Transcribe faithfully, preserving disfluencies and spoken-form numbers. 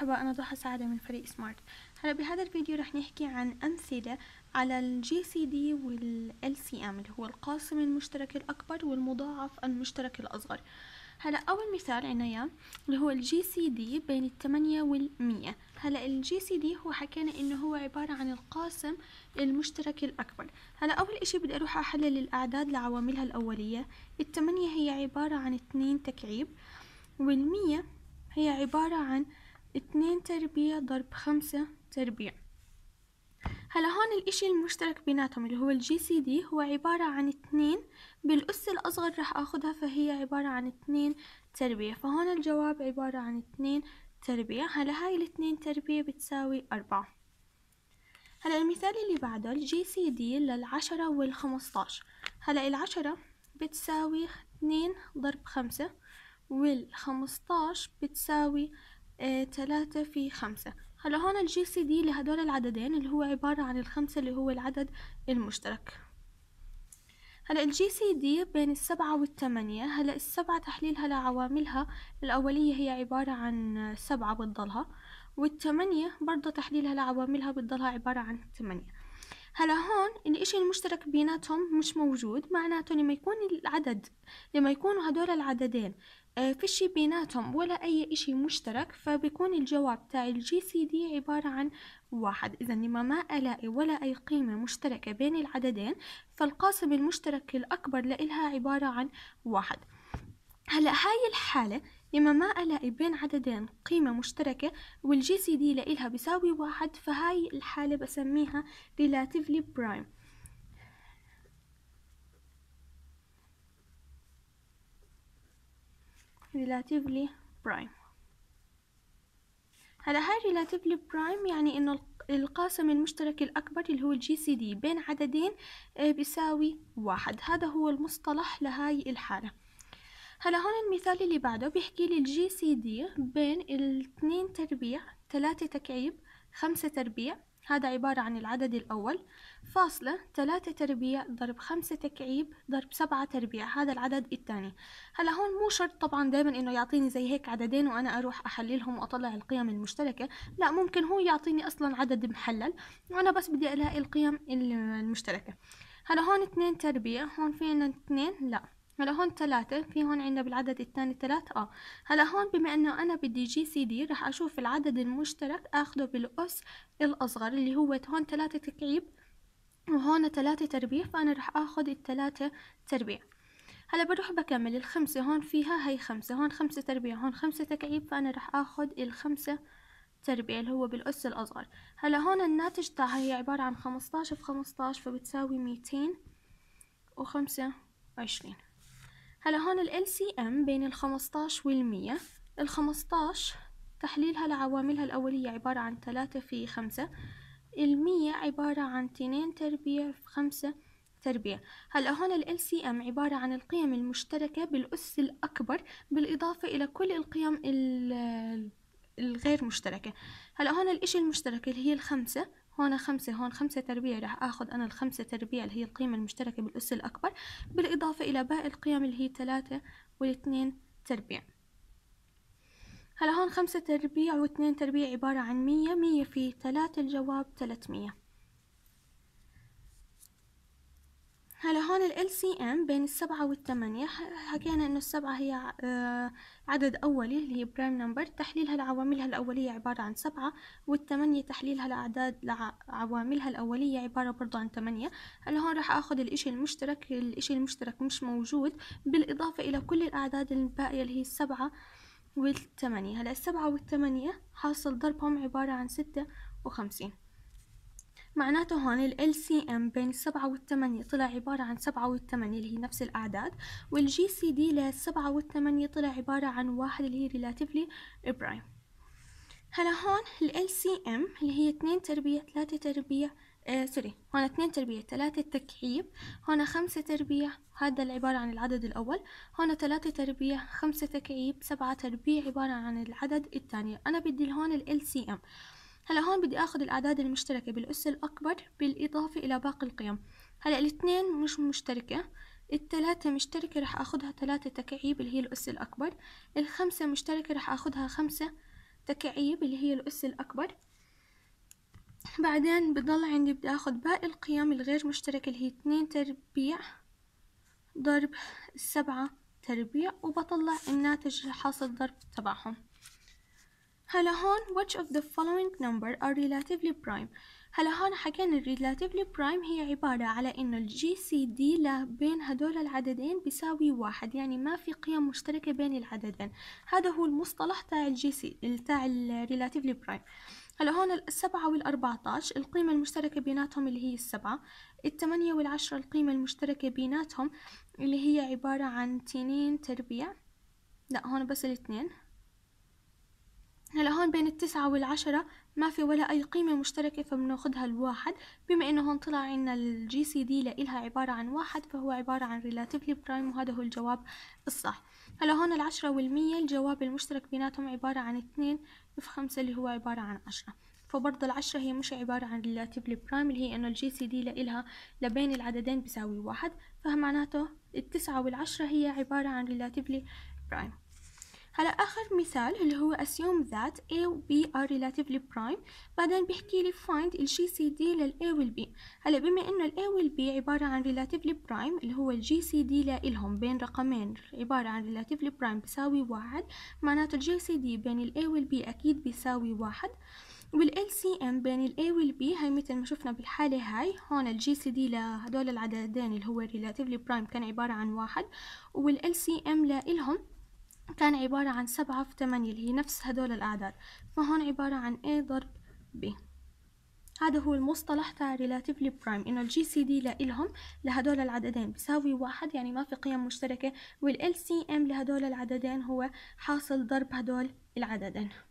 مرحبا، أنا ضحى سعاده من فريق سمارت. هلا بهذا الفيديو رح نحكي عن أمثلة على ال جي سي دي وال إل سي إم اللي هو القاسم المشترك الأكبر والمضاعف المشترك الأصغر. هلا أول مثال عنا إياه اللي هو ال جي سي دي بين الثمانية والمية. هلا ال جي سي دي هو حكينا إنه هو عبارة عن القاسم المشترك الأكبر. هلا أول إشي بدي أروح أحلل الأعداد لعواملها الأولية. الثمانية هي عبارة عن اتنين تكعيب، والمية هي عبارة عن اتنين تربيع ضرب خمسة تربيع. هلا هون الاشي المشترك بيناتهم اللي هو الجي سي دي هو عبارة عن اتنين بالأس الأصغر رح آخدها، فهي عبارة عن اتنين تربيع، فهون الجواب عبارة عن اتنين تربيع. هلا هاي الاتنين تربيع بتساوي أربعة. هلا المثال اللي بعده الجي سي دي للعشرة والخمسطاش. هلا العشرة بتساوي اتنين ضرب خمسة، والخمسطاش بتساوي آه تلاتة في خمسة. هلا هون الجي سي دي لهدول العددين اللي هو عبارة عن الخمسة اللي هو العدد المشترك. هلا الجي سي دي بين السبعة والثمانية. هلا السبعة تحليلها لعواملها الأولية هي عبارة عن سبعة بتضلها، والثمانية برضه تحليلها لعواملها بتضلها عبارة عن ثمانية. هلا هون الاشي المشترك بيناتهم مش موجود، معناته لما يكون العدد لما يكونوا هدول العددين فيش بيناتهم ولا اي اشي مشترك، فبيكون الجواب تاع الجي سي دي عبارة عن واحد. اذا لما ما الاقي ولا اي قيمة مشتركة بين العددين، فالقاسم المشترك الاكبر لإلها عبارة عن واحد. هلا هاي الحالة لما ما الاقي بين عددين قيمة مشتركة والجي سي دي لإلها بيساوي واحد، فهاي الحالة بسميها relatively prime. relatively prime. هلا هاي relatively prime يعني انه القاسم المشترك الاكبر اللي هو الجي سي دي بين عددين بيساوي واحد. هذا هو المصطلح لهاي الحالة. هلا هون المثال اللي بعده بيحكي لي الجي سي دي بين الاتنين تربيع تلاتة تكعيب خمسة تربيع، هذا عبارة عن العدد الأول، فاصلة تلاتة تربيع ضرب خمسة تكعيب ضرب سبعة تربيع، هذا العدد الثاني. هلا هون مو شرط طبعا دايما انه يعطيني زي هيك عددين وانا اروح احللهم واطلع القيم المشتركة، لا، ممكن هو يعطيني اصلا عدد محلل وانا بس بدي الاقي القيم المشتركة. هلا هون اتنين تربيع، هون في عنا اتنين، لا، هلا هون ثلاثة، في هون عنا بالعدد الثاني ثلاثة. اه هلا هون بما انه انا بدي جي سي دي رح اشوف العدد المشترك اخده بالاس الاصغر اللي هو هون ثلاثة تكعيب وهون ثلاثة تربيع، فانا رح اخد الثلاثة تربيع. هلا بروح بكمل الخمسة، هون فيها هي خمسة، هون خمسة تربيع، هون خمسة تكعيب، فانا رح اخد الخمسة تربيع اللي هو بالاس الاصغر. هلا هون الناتج تاعها هي عبارة عن خمسطاش في خمسطاش، فبتساوي ميتين وخمسة وعشرين. هلا هون ال إل سي إم بين الخمسطاش والمية. الخمسطاش تحليلها لعواملها الأولية عبارة عن تلاتة في خمسة، المية عبارة عن اتنين تربيع في خمسة تربيع. هلا هون ال إل سي إم عبارة عن القيم المشتركة بالأس الأكبر بالإضافة إلى كل القيم الغير مشتركة. هلا هون الإشي المشترك اللي هي الخمسة، هون خمسة، هون خمسة تربيع، رح آخد أنا الخمسة تربيع اللي هي القيمة المشتركة بالأس الأكبر بالإضافة إلى باقي القيم اللي هي تلاتة والاثنين تربيع. هلا هون خمسة تربيع واثنين تربيع عبارة عن مية، مية في تلاتة الجواب تلتمية. هلا هون ال إل سي إم بين السبعة والثمانية. حكينا إنه السبعة هي عدد أولي اللي هي برايم نمبر، تحليلها لعواملها الأولية عبارة عن سبعة، والثمانية تحليلها لأعداد لعواملها الأولية عبارة برضو عن ثمانية. هلا هون رح آخد الإشي المشترك، الإشي المشترك مش موجود، بالإضافة إلى كل الأعداد الباقية اللي هي السبعة والثمانية. هلا السبعة والثمانية حاصل ضربهم عبارة عن ستة وخمسين. معناته هون ال إل سي إم بين السبعة والثمانية طلع عبارة عن سبعة والثمانية اللي هي نفس الأعداد، والجي سي دي للسبعة والثمانية طلع عبارة عن واحد اللي هي relatively prime. هلا هون ال إل سي إم اللي هي اتنين تربيع ثلاثة تربيع، آه سوري، هون اتنين تربيع ثلاثة تكعيب، هون خمسة تربيع، هذا العبارة عن العدد الأول، هون ثلاثة تربيع خمسة تكعيب سبعة تربيع عبارة عن العدد الثاني. أنا بدي هون ال إل سي إم. هلا هون بدي اخذ الاعداد المشتركه بالاس الاكبر بالاضافه الى باقي القيم. هلا الاثنين مش مشتركه، الثلاثه مشتركه رح اخذها ثلاثة تكعيب اللي هي الاس الاكبر، الخمسه مشتركه رح اخذها خمسة تكعيب اللي هي الأس الأكبر. بعدين بضل عندي بدي أخد باقي القيم الغير مشتركة اللي هي اتنين تربيع ضرب سبعة تربيع، وبطلع الناتج حاصل ضرب تبعهم. هلا هون which of the following number are relatively prime. هلا هون حكينا ال relatively prime هي عبارة على إنه ال جي سي دي لا بين هدول العددين بيساوي واحد، يعني ما في قيم مشتركة بين العددين. هذا هو المصطلح تاع ال جي سي تاع ال relatively prime. هلا هون السبعة والأربعتاش القيمة المشتركة بيناتهم اللي هي السبعة، الثمانية والعشرة القيمة المشتركة بيناتهم اللي هي عبارة عن اتنين تربيع، لا هون بس الاثنين. هلا هون بين التسعة والعشرة ما في ولا أي قيمة مشتركة فبناخدها الواحد، بما إنه هون طلع عنا ال جي سي دي لإلها عبارة عن واحد فهو عبارة عن relatively prime، وهذا هو الجواب الصح. هلا هون العشرة والمية الجواب المشترك بيناتهم عبارة عن اتنين في خمسة اللي هو عبارة عن عشرة، فبرضه العشرة هي مش عبارة عن relatively prime اللي هي إنه ال جي سي دي لإلها لبين العددين بيساوي واحد، فمعناته التسعة والعشرة هي عبارة عن relatively prime. على آخر مثال اللي هو assume that A و B are relatively prime، بعدين بيحكي لي find ال جي سي دي لل A وال B. هلا بما إنه ال A وال B عبارة عن relatively prime اللي هو ال جي سي دي لإلهم بين رقمين عبارة عن relatively prime بيساوي واحد، معناته ال جي سي دي بين ال A وال B أكيد بيساوي واحد، وال إل سي إم بين ال A وال B هاي مثل ما شفنا بالحالة هاي هون ال جي سي دي لهدول العددين اللي هو relatively prime كان عبارة عن واحد، وال إل سي إم لإلهم كان عبارة عن سبعة في ثمانية اللي هي نفس هدول الأعداد، فهون عبارة عن A ضرب B. هذا هو المصطلح تاع relatively prime، إنه ال جي سي دي لإلهم لهدول العددين بيساوي واحد، يعني ما في قيم مشتركة، وال إل سي إم لهدول العددين هو حاصل ضرب هدول العددين.